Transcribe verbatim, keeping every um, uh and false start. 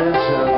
It's a